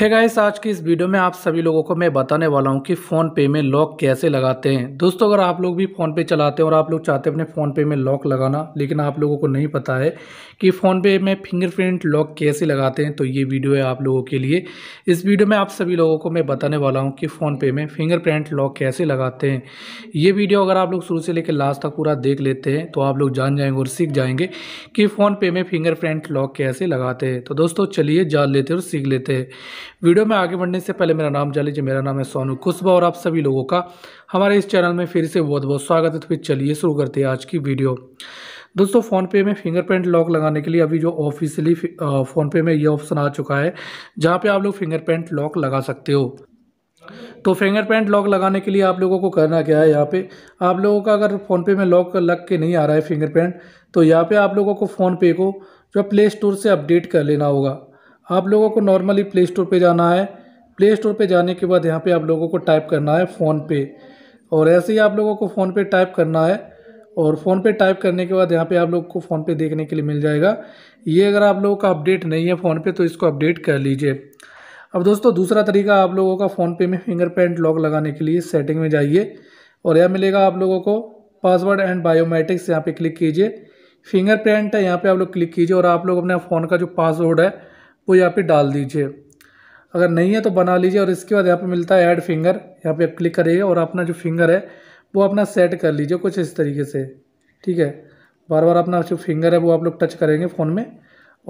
Hey guys, आज की इस वीडियो में आप सभी लोगों को मैं बताने वाला हूं कि फ़ोन पे में लॉक कैसे लगाते हैं। दोस्तों, अगर आप लोग भी फ़ोन पे चलाते हैं और आप लोग चाहते हैं अपने फ़ोन पे में लॉक लगाना, लेकिन आप लोगों को नहीं पता है कि फ़ोन पे में फिंगरप्रिंट लॉक कैसे लगाते हैं, तो ये वीडियो है आप लोगों के लिए। इस वीडियो में आप सभी लोगों को मैं बताने वाला हूँ कि फ़ोन पे में फिंगरप्रिंट लॉक कैसे लगाते हैं। ये वीडियो अगर आप लोग शुरू से लेकर लास्ट तक पूरा देख लेते हैं तो आप लोग जान जाएंगे और सीख जाएंगे कि फ़ोन पे में फिंगरप्रिंट लॉक कैसे लगाते हैं। तो दोस्तों, चलिए जान लेते हैं और सीख लेते हैं। वीडियो में आगे बढ़ने से पहले मेरा नाम जान लीजिए। मेरा नाम है सोनू कुशवाहा और आप सभी लोगों का हमारे इस चैनल में फिर से बहुत बहुत स्वागत है। तो फिर चलिए शुरू करते हैं आज की वीडियो। दोस्तों, फ़ोनपे में फिंगरप्रिंट लॉक लगाने के लिए अभी जो ऑफिशियली फ़ोनपे में ये ऑप्शन आ चुका है जहाँ पे आप लोग फिंगरप्रिंट लॉक लगा सकते हो। तो फिंगरप्रिंट लॉक लगाने के लिए आप लोगों को करना क्या है, यहाँ पे आप लोगों का अगर फ़ोनपे में लॉक लग के नहीं आ रहा है फिंगरप्रिंट, तो यहाँ पर आप लोगों को फ़ोनपे को जो प्ले स्टोर से अपडेट कर लेना होगा। आप लोगों को नॉर्मली प्ले स्टोर पे जाना है। प्ले स्टोर पे जाने के बाद यहाँ पे आप लोगों को टाइप करना है फ़ोनपे, और ऐसे ही आप लोगों को फ़ोनपे टाइप करना है। और फ़ोनपे टाइप करने के बाद यहाँ पे आप लोग को फ़ोनपे देखने के लिए मिल जाएगा। ये अगर आप लोगों का अपडेट नहीं है फ़ोनपे तो इसको अपडेट कर लीजिए। अब दोस्तों, दूसरा तरीका आप लोगों का फ़ोनपे में फिंगरप्रिंट लॉक लगाने के लिए सेटिंग में जाइए और यहाँ मिलेगा आप लोगों को पासवर्ड एंड बायोमेट्रिक्स। यहाँ पर क्लिक कीजिए, फिंगरप्रिंट है, यहाँ पर आप लोग क्लिक कीजिए और आप लोग अपने फ़ोन का जो पासवर्ड है वो यहाँ पे डाल दीजिए। अगर नहीं है तो बना लीजिए। और इसके बाद यहाँ पे मिलता है ऐड फिंगर, यहाँ पे आप क्लिक करिएगा और अपना जो फिंगर है वो अपना सेट कर लीजिए कुछ इस तरीके से। ठीक है, बार बार अपना जो फिंगर है वो आप लोग टच करेंगे फ़ोन में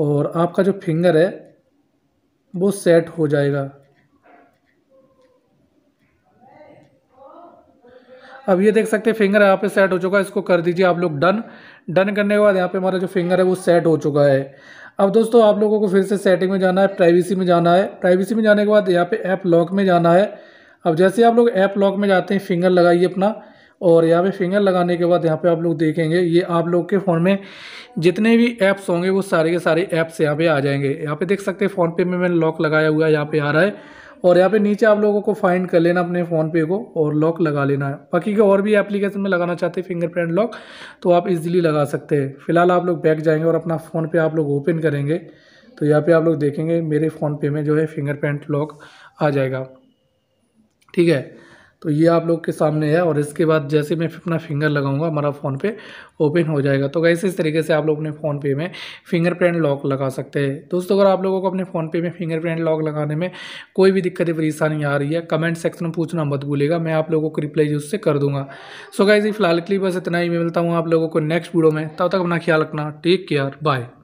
और आपका जो फिंगर है वो सेट हो जाएगा। अब ये देख सकते हैं फिंगर यहाँ पे सेट हो चुका है, इसको कर दीजिए आप लोग डन। डन करने के बाद यहाँ पे हमारा जो फिंगर है वो सेट हो चुका है। अब दोस्तों, आप लोगों को फिर से सेटिंग में जाना है, प्राइवेसी में जाना है। प्राइवेसी में जाने के बाद यहाँ पे ऐप लॉक में जाना है। अब जैसे आप लोग ऐप लॉक में जाते हैं, फिंगर लगाइए अपना, और यहाँ पे फिंगर लगाने के बाद यहाँ पे आप लोग देखेंगे ये आप लोग के फ़ोन में जितने भी ऐप्स होंगे वो सारे के सारे ऐप्स यहाँ पे आ जाएंगे। यहाँ पे देख सकते हैं फ़ोनपे में मैंने लॉक लगाया हुआ है, यहाँ पे आ रहा है। और यहाँ पे नीचे आप लोगों को फाइंड कर लेना अपने फ़ोनपे को और लॉक लगा लेना है। बाकी के और भी एप्लीकेशन में लगाना चाहते हैं फिंगरप्रिंट लॉक तो आप इजीली लगा सकते हैं। फिलहाल आप लोग बैक जाएंगे और अपना फ़ोनपे आप लोग ओपन करेंगे तो यहाँ पे आप लोग देखेंगे मेरे फ़ोनपे में जो है फिंगरप्रिंट लॉक आ जाएगा। ठीक है, तो ये आप लोग के सामने है। और इसके बाद जैसे मैं अपना फिंगर लगाऊंगा हमारा फ़ोनपे ओपन हो जाएगा। तो गाइस, इस तरीके से आप लोग अपने फ़ोनपे में फिंगरप्रिंट लॉक लगा सकते हैं। दोस्तों, अगर आप लोगों को अपने फ़ोनपे में फिंगरप्रिंट लॉक लगाने में कोई भी दिक्कत या परेशानी आ रही है, कमेंट सेक्शन में पूछना मत भूलिएगा, मैं आप लोगों को रिप्लाई उससे कर दूँगा। सो गाइस, फिलहाल के लिए बस इतना ही। मैं मिलता हूँ आप लोगों को नेक्स्ट वीडियो में। तब तक अपना ख्याल रखना। Take care, bye.